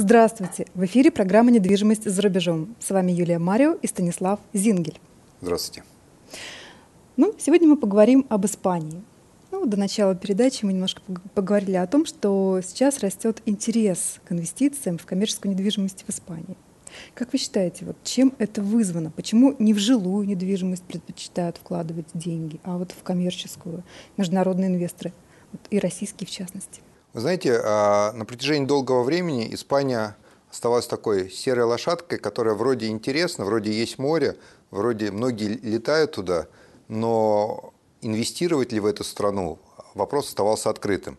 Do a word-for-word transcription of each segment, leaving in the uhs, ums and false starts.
Здравствуйте! В эфире программа «Недвижимость за рубежом». С вами Юлия Марио и Станислав Зингель. Здравствуйте! Ну, сегодня мы поговорим об Испании. Ну, до начала передачи мы немножко поговорили о том, что сейчас растет интерес к инвестициям в коммерческую недвижимость в Испании. Как вы считаете, вот чем это вызвано? Почему не в жилую недвижимость предпочитают вкладывать деньги, а вот в коммерческую, международные инвесторы, вот, и российские в частности? Вы знаете, на протяжении долгого времени Испания оставалась такой серой лошадкой, которая вроде интересна, вроде есть море, вроде многие летают туда, но инвестировать ли в эту страну, вопрос оставался открытым.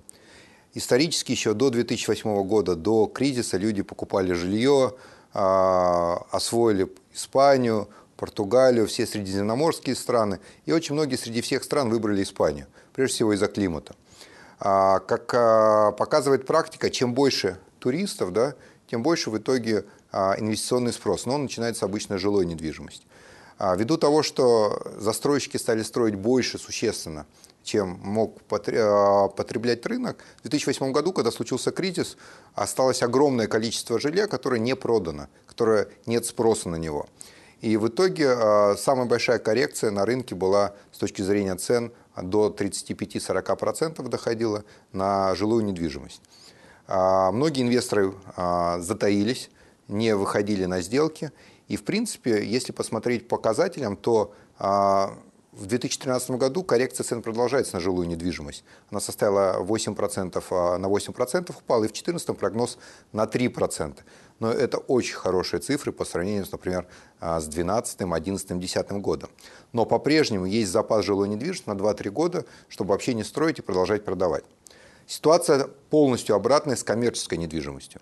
Исторически еще до две тысячи восьмого года, до кризиса, люди покупали жилье, освоили Испанию, Португалию, все средиземноморские страны. И очень многие среди всех стран выбрали Испанию, прежде всего из-за климата. Как показывает практика, чем больше туристов, да, тем больше в итоге инвестиционный спрос. Но он начинается обычно с жилой недвижимости. Ввиду того, что застройщики стали строить больше существенно, чем мог потреблять рынок, в две тысячи восьмом году, когда случился кризис, осталось огромное количество жилья, которое не продано, которое нет спроса на него. И в итоге самая большая коррекция на рынке была с точки зрения цен до тридцати пяти — сорока процентов доходила на жилую недвижимость. Многие инвесторы затаились, не выходили на сделки. И, в принципе, если посмотреть по показателям, то а, в две тысячи тринадцатом году коррекция цен продолжается на жилую недвижимость. Она составила восемь процентов, а, на восемь процентов упала, и в две тысячи четырнадцатом прогноз на три процента. Но это очень хорошие цифры по сравнению, с, например, с двенадцатым, одиннадцатым, десятым годом. Но по-прежнему есть запас жилой недвижимости на два-три года, чтобы вообще не строить и продолжать продавать. Ситуация полностью обратная с коммерческой недвижимостью.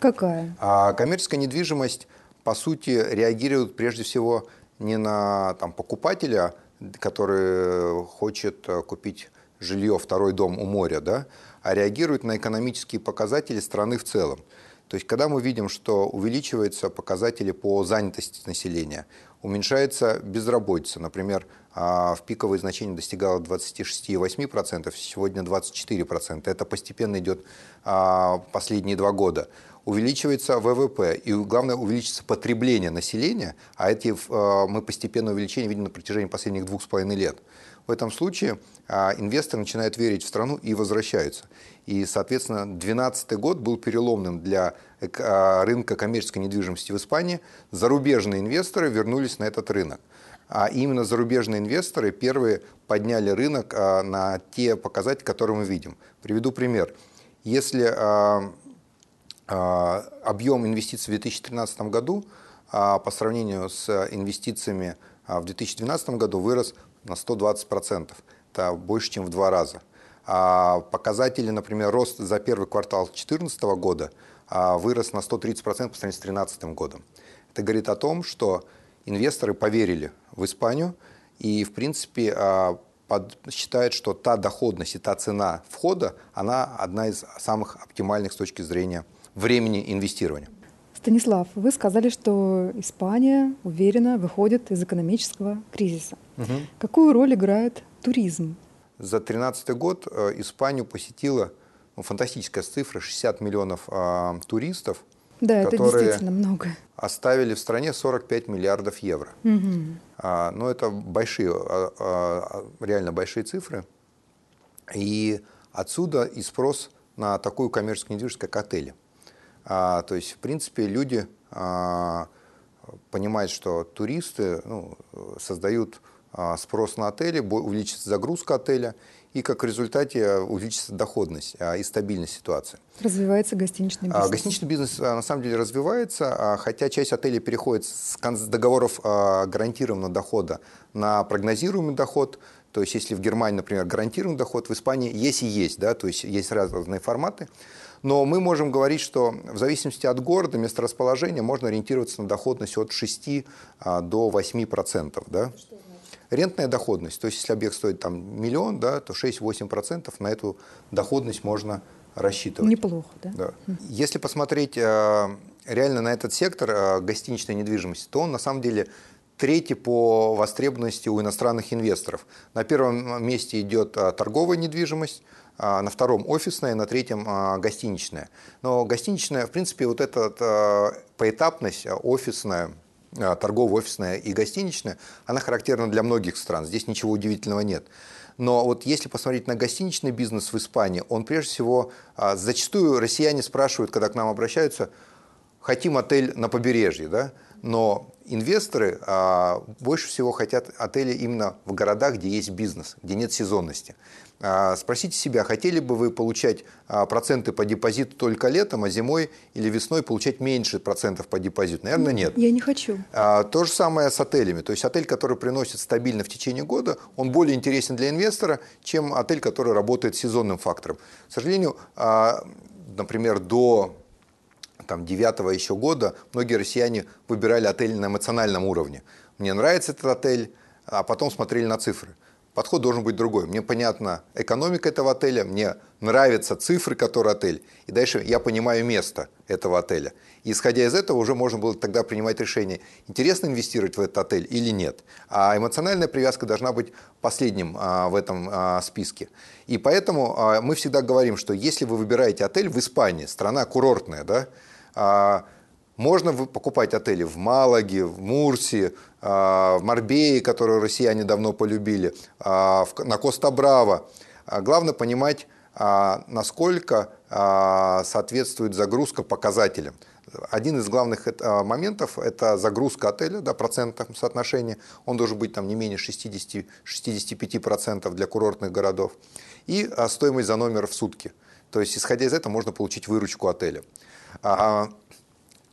Какая? А, коммерческая недвижимость, по сути, реагируют прежде всего не на там, покупателя, который хочет купить жилье, второй дом у моря, да, а реагируют на экономические показатели страны в целом. То есть, когда мы видим, что увеличиваются показатели по занятости населения, уменьшается безработица. Например, в пиковые значения достигало двадцати шести и восьми десятых процента, сегодня двадцать четыре процента. Это постепенно идет последние два года. Увеличивается ВВП, и главное, увеличится потребление населения, а эти мы постепенное увеличение видим на протяжении последних двух с половиной лет. В этом случае инвесторы начинают верить в страну и возвращаются. И, соответственно, две тысячи двенадцатый год был переломным для рынка коммерческой недвижимости в Испании. Зарубежные инвесторы вернулись на этот рынок. А именно зарубежные инвесторы первые подняли рынок на те показатели, которые мы видим. Приведу пример. Если объем инвестиций в две тысячи тринадцатом году по сравнению с инвестициями в две тысячи двенадцатом году вырос на сто двадцать процентов. Это больше, чем в два раза. Показатели, например, рост за первый квартал две тысячи четырнадцатого года вырос на сто тридцать процентов по сравнению с две тысячи тринадцатым годом. Это говорит о том, что инвесторы поверили в Испанию и, в принципе, Под, считает, что та доходность и та цена входа, она одна из самых оптимальных с точки зрения времени инвестирования. Станислав, вы сказали, что Испания уверенно выходит из экономического кризиса. Угу. Какую роль играет туризм? За две тысячи тринадцатый год Испанию посетило, ну, фантастическая цифра, шестьдесят миллионов э, туристов, да, которые это много. Оставили в стране сорок пять миллиардов евро. Угу. А, но ну, это большие, а, а, реально большие цифры. И отсюда и спрос на такую коммерческую недвижимость, как отели. А, то есть, в принципе, люди а, понимают, что туристы ну, создают а, спрос на отели, увеличится загрузка отеля, и как результате увеличится доходность а, и стабильность ситуации. Развивается гостиничный бизнес. А, гостиничный бизнес а, на самом деле развивается, а, хотя часть отелей переходит с договоров а, гарантированного дохода на прогнозируемый доход. То есть если в Германии, например, гарантированный доход, в Испании есть и есть, да, то есть есть разные форматы. Но мы можем говорить, что в зависимости от города, месторасположения, можно ориентироваться на доходность от шести до восьми процентов. Да? Рентная доходность, то есть если объект стоит там миллион, да, то шесть-восемь процентов на эту доходность можно рассчитывать. Неплохо, да? Да. Если посмотреть реально на этот сектор гостиничной недвижимости, то он на самом деле третий по востребованности у иностранных инвесторов. На первом месте идет торговая недвижимость, на втором офисная, на третьем гостиничная. Но гостиничная, в принципе, вот эта поэтапность офисная, торговая, офисная и гостиничная, она характерна для многих стран, здесь ничего удивительного нет. Но вот если посмотреть на гостиничный бизнес в Испании, он прежде всего, зачастую россияне спрашивают, когда к нам обращаются, хотим отель на побережье, да? Но инвесторы а, больше всего хотят отели именно в городах, где есть бизнес, где нет сезонности. А, спросите себя, хотели бы вы получать а, проценты по депозиту только летом, а зимой или весной получать меньше процентов по депозиту? Наверное, нет. Я не хочу. А, то же самое с отелями. То есть отель, который приносит стабильно в течение года, он более интересен для инвестора, чем отель, который работает сезонным фактором. К сожалению, а, например, до... там, девятого еще года, многие россияне выбирали отель на эмоциональном уровне. Мне нравится этот отель, а потом смотрели на цифры. Подход должен быть другой. Мне понятна экономика этого отеля, мне нравятся цифры, которые отель, и дальше я понимаю место этого отеля. И, исходя из этого, уже можно было тогда принимать решение, интересно инвестировать в этот отель или нет. А эмоциональная привязка должна быть последним а, в этом а, списке. И поэтому а, мы всегда говорим, что если вы выбираете отель в Испании, страна курортная, да, а, можно покупать отели в Малаге, в Мурсии, в Марбее, которую россияне давно полюбили, на Коста-Браво. Главное понимать, насколько соответствует загрузка показателям. Один из главных моментов – это загрузка отеля, да, процентом соотношения. Он должен быть там, не менее шестидесяти шестидесяти пяти процентов для курортных городов. И стоимость за номер в сутки. То есть, исходя из этого, можно получить выручку отеля.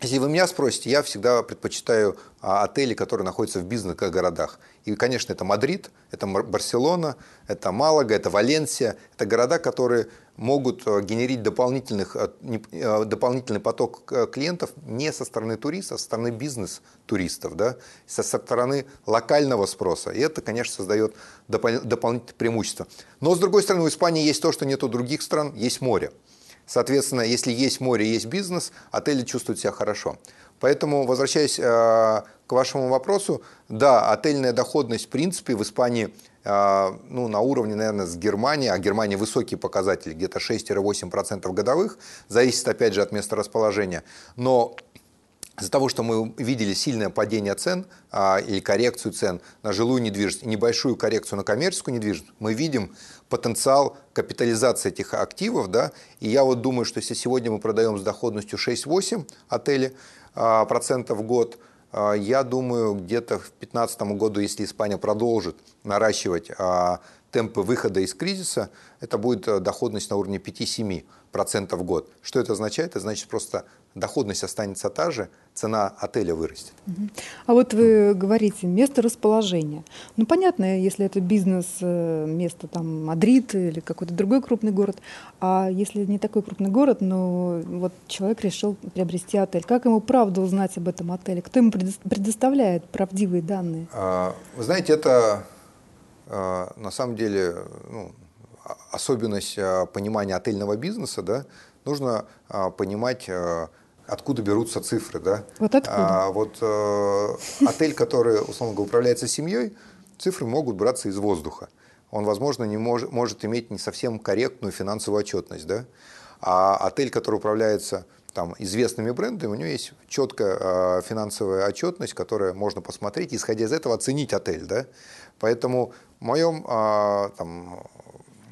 Если вы меня спросите, я всегда предпочитаю отели, которые находятся в бизнес-городах. И, конечно, это Мадрид, это Барселона, это Малага, это Валенсия. Это города, которые могут генерить дополнительных, дополнительный поток клиентов не со стороны туристов, а со стороны бизнес-туристов, да? Со стороны локального спроса. И это, конечно, создает допол- дополнительные преимущества. Но, с другой стороны, у Испании есть то, что нет у других стран, есть море. Соответственно, если есть море, есть бизнес, отели чувствуют себя хорошо. Поэтому, возвращаясь э, к вашему вопросу, да, отельная доходность, в принципе, в Испании э, ну, на уровне, наверное, с Германией, а Германия высокие показатели, где-то шесть-восемь процентов годовых, зависит, опять же, от места расположения. Но из-за того, что мы видели сильное падение цен а, или коррекцию цен на жилую недвижимость и небольшую коррекцию на коммерческую недвижимость, мы видим потенциал капитализации этих активов. Да? И я вот думаю, что если сегодня мы продаем с доходностью шесть-восемь отели а, процентов в год, а, я думаю, где-то в две тысячи пятнадцатом году, если Испания продолжит наращивать а, темпы выхода из кризиса, это будет доходность на уровне пять-семь процентов в год. Что это означает? Это значит, просто доходность останется та же, цена отеля вырастет. А вот вы говорите, место расположения. Ну, понятно, если это бизнес, место там Мадрид или какой-то другой крупный город. А если не такой крупный город, но вот человек решил приобрести отель, как ему правда узнать об этом отеле? Кто ему предоставляет правдивые данные? Вы знаете, это... На самом деле, ну, особенность понимания отельного бизнеса, да, нужно понимать, откуда берутся цифры. Да. Вот откуда? А, вот э, отель, который, условно говоря, управляется семьей, цифры могут браться из воздуха. Он, возможно, не мож, может иметь не совсем корректную финансовую отчетность. Да. А отель, который управляется там, известными брендами, у него есть четкая э, финансовая отчетность, которую можно посмотреть, исходя из этого оценить отель. Да? Поэтому в, моем, э, там,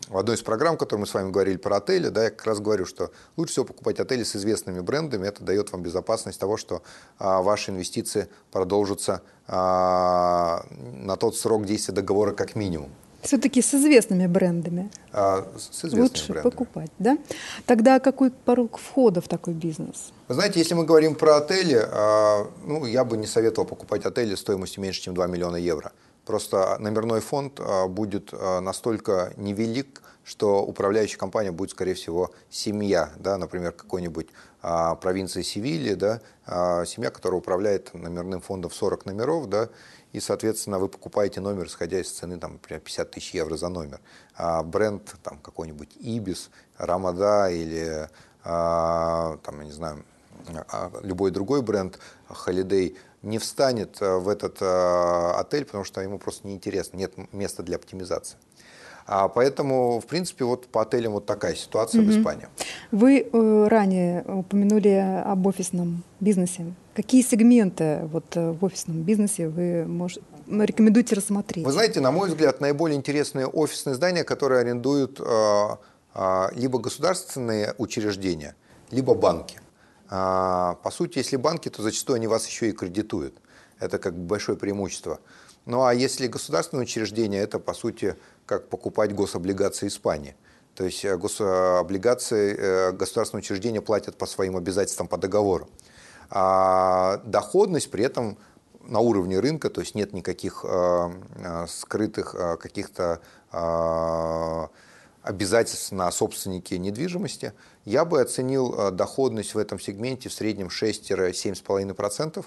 в одной из программ, в которой мы с вами говорили про отели, да, я как раз говорю, что лучше всего покупать отели с известными брендами, это дает вам безопасность того, что э, ваши инвестиции продолжатся э, на тот срок действия договора как минимум. Все-таки с известными брендами а, с известными лучше брендами покупать, да? Тогда какой порог входа в такой бизнес? Вы знаете, если мы говорим про отели, а, ну, я бы не советовал покупать отели стоимостью меньше, чем два миллиона евро. Просто номерной фонд а, будет а, настолько невелик, что управляющая компания будет, скорее всего, семья, да, например, какой-нибудь а, провинции Севильи, да, а, семья, которая управляет номерным фондом в сорок номеров, да, и, соответственно, вы покупаете номер, исходя из цены там, пятьдесят тысяч евро за номер. А бренд там, какой-нибудь Ибис, Рамада или а, там, я не знаю, любой другой бренд, Holiday не встанет в этот отель, потому что ему просто неинтересно, нет места для оптимизации. Поэтому, в принципе, вот по отелям вот такая ситуация угу. в Испании. Вы ранее упомянули об офисном бизнесе. Какие сегменты вот в офисном бизнесе вы можете, рекомендуете рассмотреть? Вы знаете, на мой взгляд, наиболее интересные офисные здания, которые арендуют либо государственные учреждения, либо банки. По сути, если банки, то зачастую они вас еще и кредитуют. Это как бы большое преимущество. Ну а если государственные учреждения, это по сути как покупать гособлигации Испании. То есть гособлигации, государственные учреждения платят по своим обязательствам по договору. А доходность при этом на уровне рынка, то есть нет никаких скрытых каких-то обязательств на собственники недвижимости, я бы оценил доходность в этом сегменте в среднем шесть-семь целых пять десятых процента.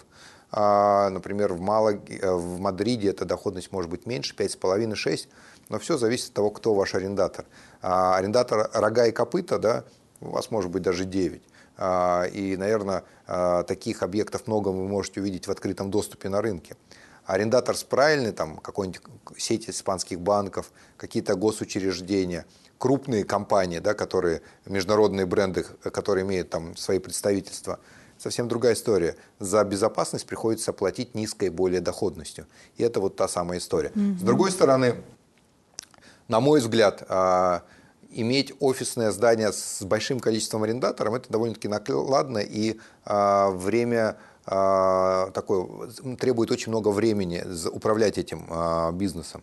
Например, в, Малаге, в Мадриде эта доходность может быть меньше, пять целых пять десятых — шесть, но все зависит от того, кто ваш арендатор. Арендатор рога и копыта, да, у вас может быть даже девять. И, наверное, таких объектов много вы можете увидеть в открытом доступе на рынке. Арендатор с правильной, там, какой-нибудь сеть испанских банков, какие-то госучреждения, крупные компании, да, которые, международные бренды, которые имеют там свои представительства, совсем другая история. За безопасность приходится платить низкой более доходностью. И это вот та самая история. Mm-hmm. С другой стороны, на мой взгляд, иметь офисное здание с большим количеством арендаторов, это довольно-таки накладно, и время такое, требует очень много времени управлять этим бизнесом.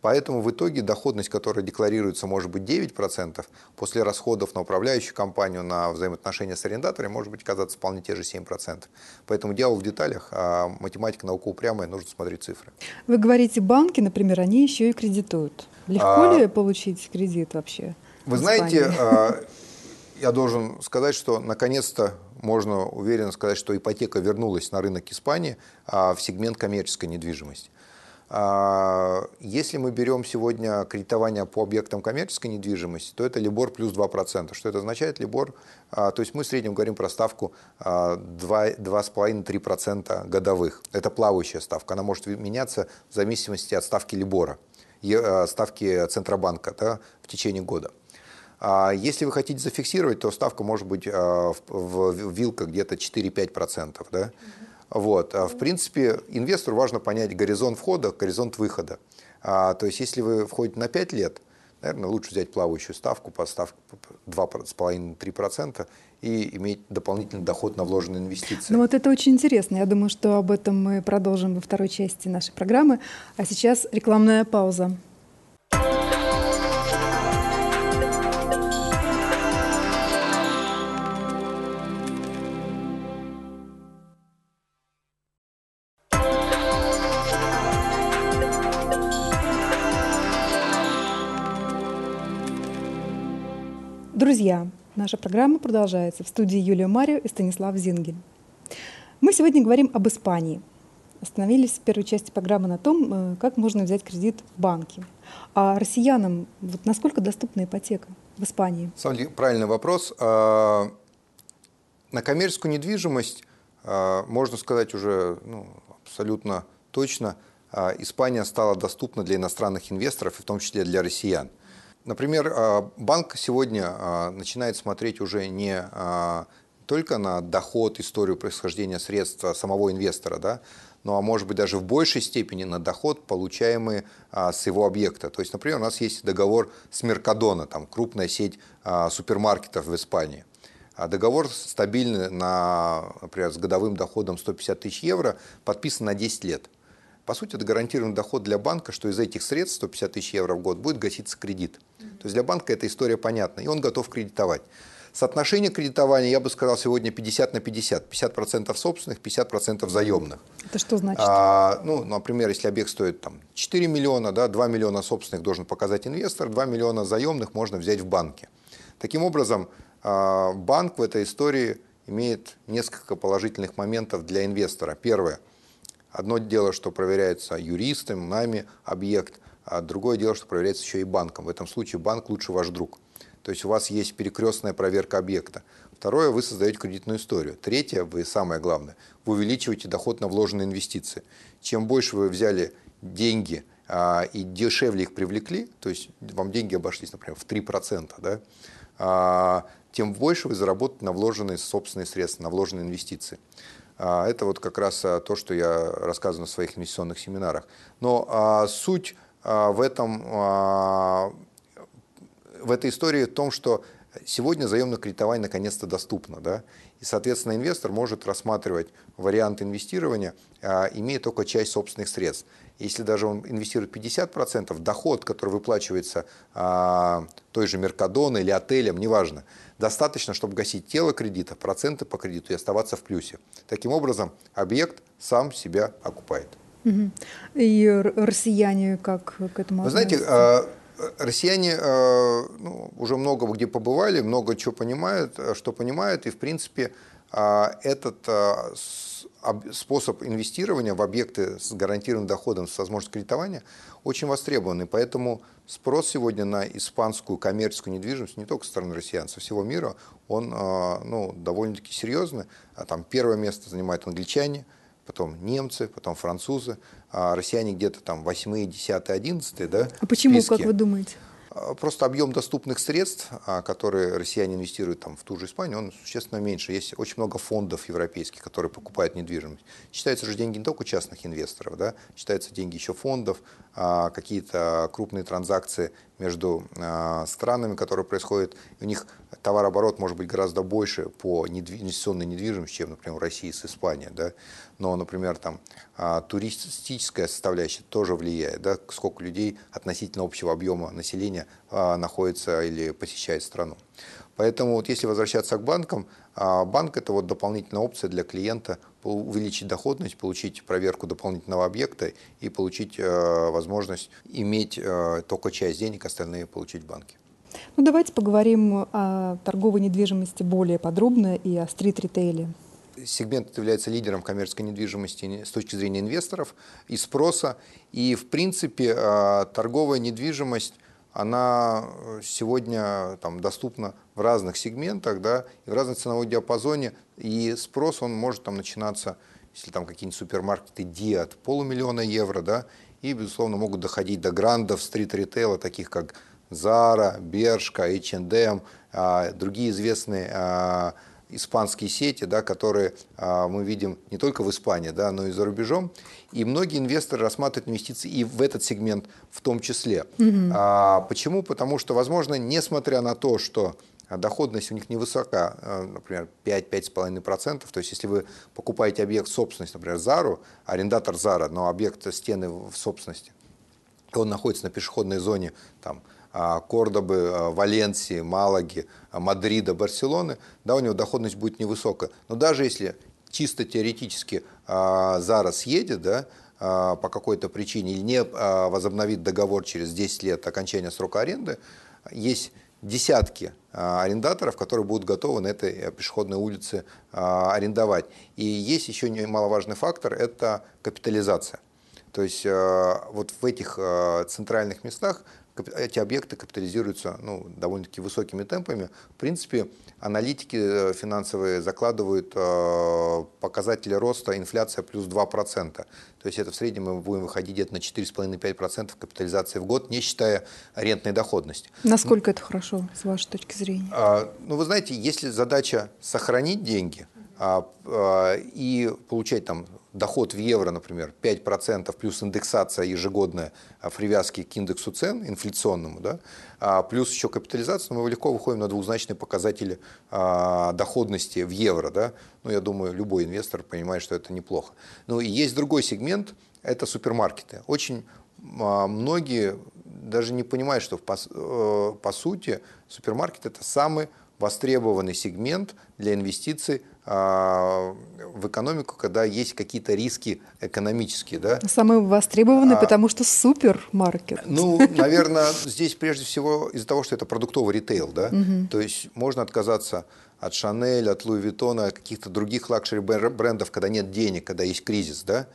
Поэтому в итоге доходность, которая декларируется, может быть девять процентов, после расходов на управляющую компанию, на взаимоотношения с арендаторами, может быть оказаться вполне те же семь процентов. Поэтому дело в деталях, а математика, наука упрямая, нужно смотреть цифры. Вы говорите, банки, например, они еще и кредитуют. Легко а... ли получить кредит вообще? Вы знаете, я должен сказать, что наконец-то можно уверенно сказать, что ипотека вернулась на рынок Испании в сегмент коммерческой недвижимости. Если мы берем сегодня кредитование по объектам коммерческой недвижимости, то это либор плюс два процента. Что это означает? Либор, то есть мы в среднем говорим про ставку два с половиной — три процента годовых. Это плавающая ставка, она может меняться в зависимости от ставки либора, ставки Центробанка, да, в течение года. Если вы хотите зафиксировать, то ставка может быть в вилках где-то четыре-пять процентов, да? Вот. В принципе, инвестору важно понять горизонт входа, горизонт выхода. То есть, если вы входите на пять лет, наверное, лучше взять плавающую ставку по ставке два с половиной — три процента и иметь дополнительный доход на вложенные инвестиции. Ну вот это очень интересно. Я думаю, что об этом мы продолжим во второй части нашей программы. А сейчас рекламная пауза. Друзья, наша программа продолжается. В студии Юлия Марио и Станислав Зингель. Мы сегодня говорим об Испании. Остановились в первой части программы на том, как можно взять кредит в банке. А россиянам вот насколько доступна ипотека в Испании? Правильный вопрос. На коммерческую недвижимость, можно сказать уже ну, абсолютно точно, Испания стала доступна для иностранных инвесторов, в том числе для россиян. Например, банк сегодня начинает смотреть уже не только на доход, историю происхождения средств самого инвестора, да, но, может быть, даже в большей степени на доход, получаемый с его объекта. То есть, например, у нас есть договор с Mercadona, там, крупная сеть супермаркетов в Испании. Договор стабильный, на, например, с годовым доходом сто пятьдесят тысяч евро, подписан на десять лет. По сути, это гарантированный доход для банка, что из этих средств сто пятьдесят тысяч евро в год будет гаситься кредит. Mm-hmm. То есть для банка эта история понятна, и он готов кредитовать. Соотношение кредитования, я бы сказал, сегодня пятьдесят на пятьдесят. пятьдесят процентов собственных, пятьдесят процентов заемных. Это что значит? А, ну, например, если объект стоит там, четыре миллиона, да, два миллиона собственных должен показать инвестор, два миллиона заемных можно взять в банке. Таким образом, банк в этой истории имеет несколько положительных моментов для инвестора. Первое. Одно дело, что проверяется юристом, нами объект, а другое дело, что проверяется еще и банком. В этом случае банк лучше ваш друг. То есть у вас есть перекрестная проверка объекта. Второе, вы создаете кредитную историю. Третье, вы, самое главное, вы увеличиваете доход на вложенные инвестиции. Чем больше вы взяли деньги а, и дешевле их привлекли, то есть вам деньги обошлись, например, в три процента, да, а, тем больше вы заработаете на вложенные собственные средства, на вложенные инвестиции. А, это вот как раз а, то, что я рассказываю на своих инвестиционных семинарах. Но а, суть а, в этом... А, В этой истории в том, что сегодня заемное кредитование наконец-то доступно. Да? И, соответственно, инвестор может рассматривать вариант инвестирования, имея только часть собственных средств. Если даже он инвестирует пятьдесят процентов, доход, который выплачивается той же Mercadona или отелям, неважно, достаточно, чтобы гасить тело кредита, проценты по кредиту и оставаться в плюсе. Таким образом, объект сам себя окупает. И россияне как к этому относятся? Вы знаете, россияне ну, уже много где побывали, много чего понимают, что понимают, и, в принципе, этот способ инвестирования в объекты с гарантированным доходом, с возможностью кредитования, очень востребован, и поэтому спрос сегодня на испанскую коммерческую недвижимость, не только со стороны россиян, со всего мира, он ну, довольно-таки серьезный. Там первое место занимают англичане, потом немцы, потом французы, а россияне где-то там восьмые, десятые, одиннадцатые. Да, а почему, списки. Как вы думаете? Просто объем доступных средств, которые россияне инвестируют там, в ту же Испанию, он существенно меньше. Есть очень много фондов европейских, которые покупают недвижимость. Считаются же деньги не только частных инвесторов, да? Считаются деньги еще фондов, какие-то крупные транзакции между странами, которые происходят. У них товарооборот может быть гораздо больше по инвестиционной недвижимости, чем, например, в России с Испанией. Да? Но, например, там, туристическая составляющая тоже влияет. Да? Сколько людей относительно общего объема населения находится или посещает страну. Поэтому, вот, если возвращаться к банкам, банк – это вот дополнительная опция для клиента увеличить доходность, получить проверку дополнительного объекта и получить э, возможность иметь э, только часть денег, остальные получить в банке. Ну, давайте поговорим о торговой недвижимости более подробно и о стрит-ритейле. Сегмент является лидером коммерческой недвижимости с точки зрения инвесторов и спроса. И, в принципе, э, торговая недвижимость, она сегодня там, доступна в разных сегментах, да, и в разном ценовом диапазоне, и спрос он может там, начинаться, если там какие-нибудь супермаркеты ди от полумиллиона евро, да, и, безусловно, могут доходить до грандов стрит-ритейла, таких как Zara, Bershka, эйч энд эм, а, другие известные а, испанские сети, да, которые а, мы видим не только в Испании, да, но и за рубежом. И многие инвесторы рассматривают инвестиции и в этот сегмент в том числе. Mm-hmm. а, почему? Потому что, возможно, несмотря на то, что доходность у них невысока, например, пять — пять с половиной процентов. То есть, если вы покупаете объект в собственность, например, Зару, арендатор Зара, но объект стены в собственности, он находится на пешеходной зоне там, Кордобы, Валенсии, Малаги, Мадрида, Барселоны, да, у него доходность будет невысокая. Но даже если чисто теоретически Зара съедет, да, по какой-то причине, или не возобновит договор через десять лет окончания срока аренды, есть десятки арендаторов, которые будут готовы на этой пешеходной улице арендовать. И есть еще немаловажный фактор – это капитализация. То есть вот в этих центральных местах эти объекты капитализируются ну, довольно-таки высокими темпами. В принципе, аналитики финансовые закладывают показатели роста инфляция плюс два процента. То есть это в среднем мы будем выходить где-то на четыре с половиной — пять процентов капитализации в год, не считая рентной доходности. Насколько ну, это хорошо, с вашей точки зрения? А, ну, вы знаете, если задача сохранить деньги а, а, и получать там... доход в евро, например, пять процентов плюс индексация ежегодная в привязке к индексу цен инфляционному, да, плюс еще капитализация, мы легко выходим на двузначные показатели доходности в евро. Да. Ну, я думаю, любой инвестор понимает, что это неплохо. Ну, и есть другой сегмент, это супермаркеты. Очень многие даже не понимают, что по, по сути супермаркет – это самый востребованный сегмент для инвестиций в экономику, когда есть какие-то риски экономические. Да? Самый востребованный, а, потому что супермаркет. Ну, наверное, здесь прежде всего из-за того, что это продуктовый ритейл. Да? Угу. То есть можно отказаться от Шанель, от Луи Виттона, от каких-то других лакшери брендов, когда нет денег, когда есть кризис. Да?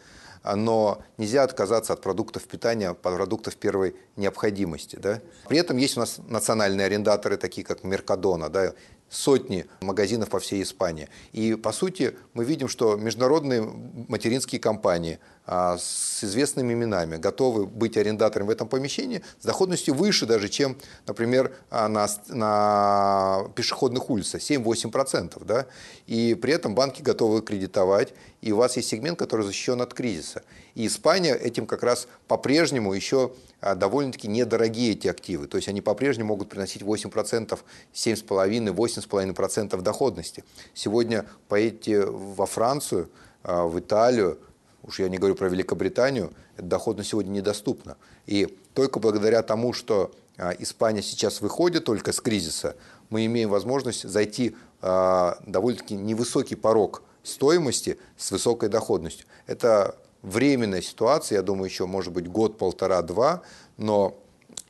но нельзя отказаться от продуктов питания, продуктов первой необходимости. Да? При этом есть у нас национальные арендаторы, такие как Mercadona, да, сотни магазинов по всей Испании. И, по сути, мы видим, что международные материнские компании а, с известными именами готовы быть арендаторами в этом помещении с доходностью выше даже, чем, например, на, на пешеходных улицах, семь-восемь процентов. Да? И при этом банки готовы кредитовать, и у вас есть сегмент, который защищен от кризиса. И Испания этим как раз по-прежнему еще довольно-таки недорогие эти активы. То есть они по-прежнему могут приносить восемь процентов, семь с половиной процентов, восемь с половиной процентов доходности. Сегодня поедете во Францию, в Италию, уж я не говорю про Великобританию, эта доходность сегодня недоступна. И только благодаря тому, что Испания сейчас выходит только с кризиса, мы имеем возможность зайти довольно-таки невысокий порог стоимости с высокой доходностью. Это временная ситуация, я думаю, еще может быть год, полтора, два, но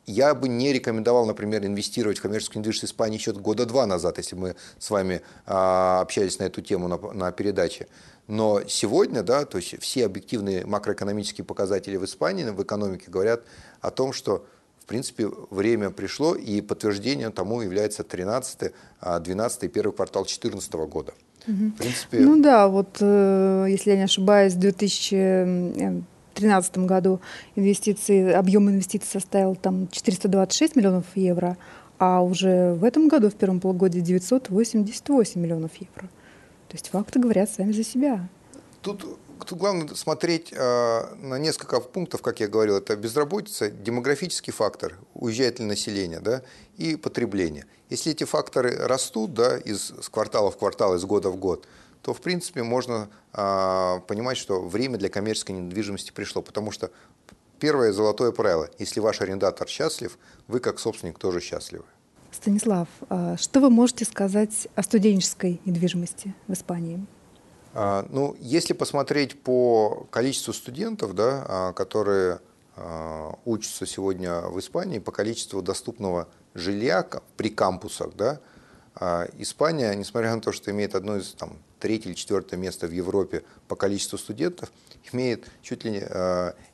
я бы не рекомендовал, например, инвестировать в коммерческую недвижимость Испании еще года два назад, если мы с вами а, общались на эту тему на, на передаче. Но сегодня, да, то есть все объективные макроэкономические показатели в Испании, в экономике говорят о том, что в принципе время пришло, и подтверждением тому является тринадцатый, двенадцатый, первый квартал две тысячи четырнадцатого года. В принципе... Ну да, вот если я не ошибаюсь, в две тысячи тринадцатом году инвестиции, объем инвестиций составил там четыреста двадцать шесть миллионов евро, а уже в этом году, в первом полугодии, девятьсот восемьдесят восемь миллионов евро. То есть факты говорят сами за себя. Тут, тут главное смотреть э, на несколько пунктов, как я говорил, это безработица, демографический фактор, уезжает ли население, да, и потребление. Если эти факторы растут, да, из с квартала в квартал, из года в год, то, в принципе, можно э, понимать, что время для коммерческой недвижимости пришло. Потому что первое золотое правило – если ваш арендатор счастлив, вы, как собственник, тоже счастливы. Станислав, что вы можете сказать о студенческой недвижимости в Испании? А, ну, если посмотреть по количеству студентов, да, которые а, учатся сегодня в Испании, по количеству доступного жилья при кампусах, да, Испания, несмотря на то, что имеет одно из там, третье или четвертое место в Европе по количеству студентов, имеет чуть ли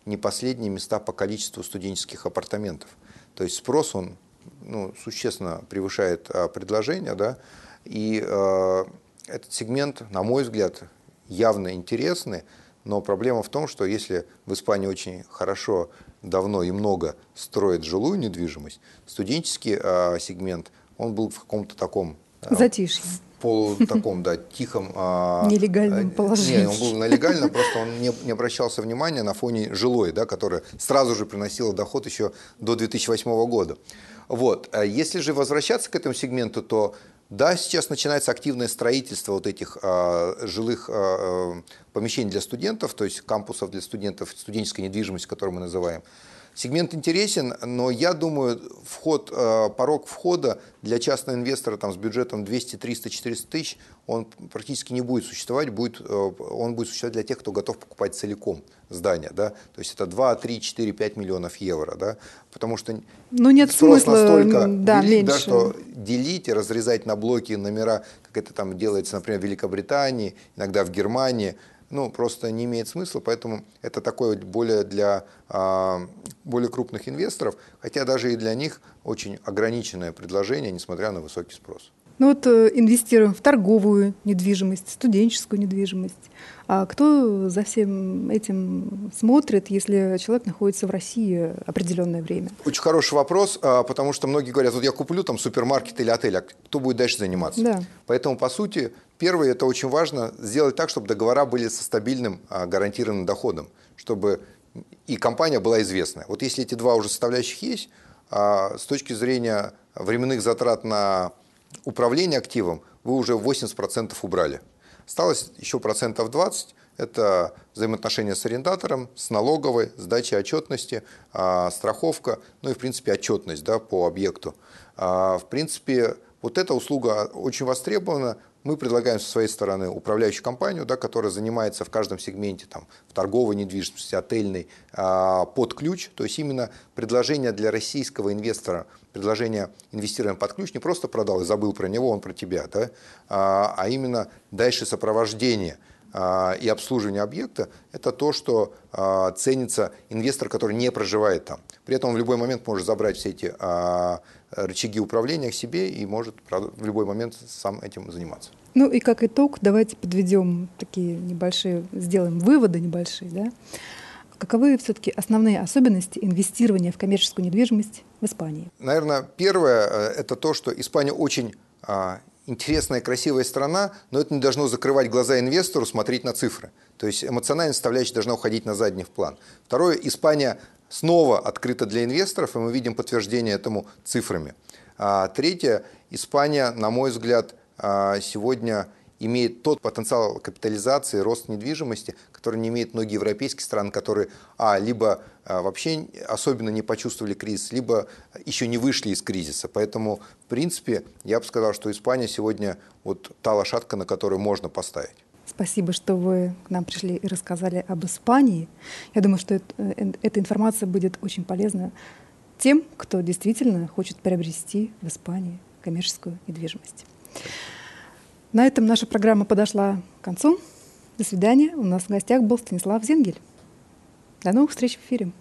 не последние места по количеству студенческих апартаментов. То есть спрос он, ну, существенно превышает предложение. Да? И э, этот сегмент, на мой взгляд, явно интересный, но проблема в том, что если в Испании очень хорошо, давно и много строят жилую недвижимость, студенческий э, сегмент он был в каком-то таком затишье, полу таком, да, тихом, нелегальном положении. Не, он был на легальном, просто он не, не обращался внимания на фоне жилой, да, которая сразу же приносила доход еще до две тысячи восьмого года. Вот. Если же возвращаться к этому сегменту, то да, сейчас начинается активное строительство вот этих а, жилых а, помещений для студентов, то есть кампусов для студентов, студенческая недвижимость, которую мы называем. Сегмент интересен, но я думаю, вход, порог входа для частного инвестора там, с бюджетом двести, триста, четыреста тысяч, он практически не будет существовать, будет, он будет существовать для тех, кто готов покупать целиком здание. Да? То есть это два, три, четыре, пять миллионов евро. Да? Потому что ну, нет спрос смысла, настолько да, велик, да, что делить и разрезать на блоки номера, как это там делается, например, в Великобритании, иногда в Германии, ну, просто не имеет смысла, поэтому это такое более для а, более крупных инвесторов, хотя даже и для них очень ограниченное предложение, несмотря на высокий спрос. Ну вот инвестируем в торговую недвижимость, студенческую недвижимость. А кто за всем этим смотрит, если человек находится в России определенное время? Очень хороший вопрос, потому что многие говорят, вот я куплю там супермаркет или отель, а кто будет дальше заниматься? Да. Поэтому, по сути, первое, это очень важно, сделать так, чтобы договора были со стабильным гарантированным доходом, чтобы и компания была известна. Вот если эти два уже составляющих есть, с точки зрения временных затрат на управление активом вы уже восемьдесят процентов убрали. Осталось еще процентов двадцать. Это взаимоотношения с арендатором, с налоговой, сдача отчетности, страховка, ну и, в принципе, отчетность, да, по объекту. В принципе, вот эта услуга очень востребована. Мы предлагаем со своей стороны управляющую компанию, да, которая занимается в каждом сегменте, там, в торговой недвижимости, отельной, под ключ. То есть именно предложение для российского инвестора, предложение инвестирования под ключ, не просто продал и забыл про него, он про тебя, да, а именно дальше сопровождение и обслуживания объекта – это то, что ценится инвестор, который не проживает там. При этом он в любой момент может забрать все эти рычаги управления к себе и может в любой момент сам этим заниматься. Ну и как итог, давайте подведем такие небольшие, сделаем выводы небольшие, да? Каковы все-таки основные особенности инвестирования в коммерческую недвижимость в Испании? Наверное, первое – это то, что Испания очень интересная, красивая страна, но это не должно закрывать глаза инвестору смотреть на цифры. То есть эмоциональная составляющая должна уходить на задний план. Второе, Испания снова открыта для инвесторов, и мы видим подтверждение этому цифрами. Третье, Испания, на мой взгляд, сегодня имеет тот потенциал капитализации, рост недвижимости, который не имеют многие европейские страны, которые а, либо а, вообще особенно не почувствовали кризис, либо еще не вышли из кризиса. Поэтому, в принципе, я бы сказал, что Испания сегодня вот та лошадка, на которую можно поставить. Спасибо, что вы к нам пришли и рассказали об Испании. Я думаю, что это, эта информация будет очень полезна тем, кто действительно хочет приобрести в Испании коммерческую недвижимость. На этом наша программа подошла к концу. До свидания. У нас в гостях был Станислав Зингель. До новых встреч в эфире.